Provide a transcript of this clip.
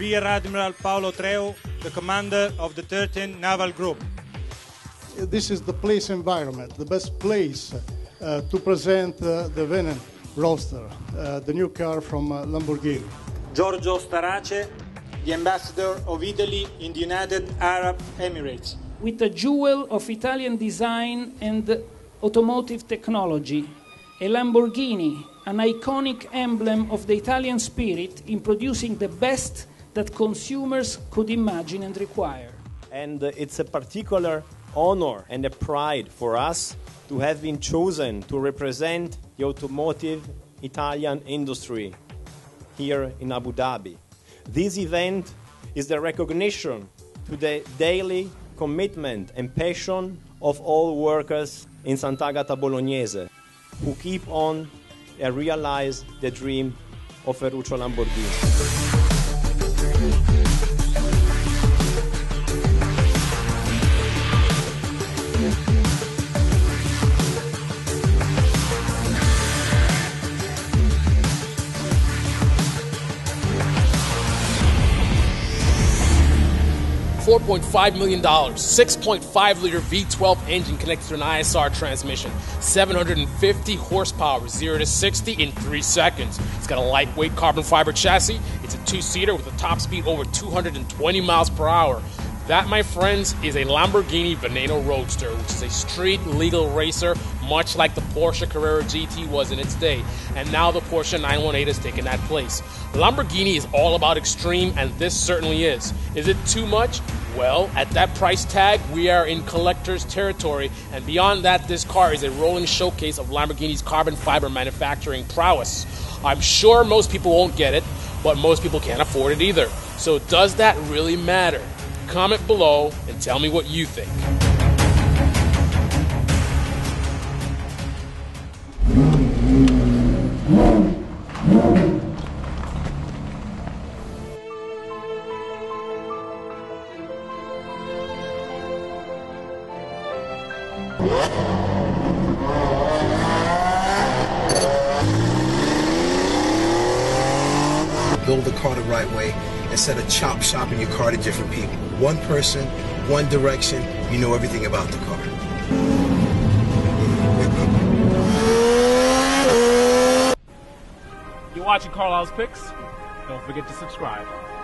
Rear Admiral Paolo Treu, the commander of the 13th Naval Group. This is the place environment, the best place to present the Veneno Roadster, the new car from Lamborghini. Giorgio Starace, the ambassador of Italy in the United Arab Emirates. With a jewel of Italian design and automotive technology, a Lamborghini, an iconic emblem of the Italian spirit in producing the best that consumers could imagine and require. And it's a particular honor and a pride for us to have been chosen to represent the automotive Italian industry here in Abu Dhabi. This event is the recognition to the daily commitment and passion of all workers in Sant'Agata Bolognese who keep on and realize the dream of Ferruccio Lamborghini. $4.5 million, 6.5-liter V12 engine connected to an ISR transmission, 750 horsepower, 0 to 60 in 3 seconds. It's got a lightweight carbon fiber chassis. It's a 2-seater with a top speed over 220 miles per hour. That, my friends, is a Lamborghini Veneno Roadster, which is a street-legal racer, much like the Porsche Carrera GT was in its day. And now the Porsche 918 has taken that place. Lamborghini is all about extreme, and this certainly is. Is it too much? Well, at that price tag, we are in collector's territory. And beyond that, this car is a rolling showcase of Lamborghini's carbon fiber manufacturing prowess. I'm sure most people won't get it, but most people can't afford it either. So does that really matter? Comment below and tell me what you think. Build the car the right way instead of chopping your car to different people. One person, one direction, you know everything about the car. You're watching Carlyle's Picks. Don't forget to subscribe.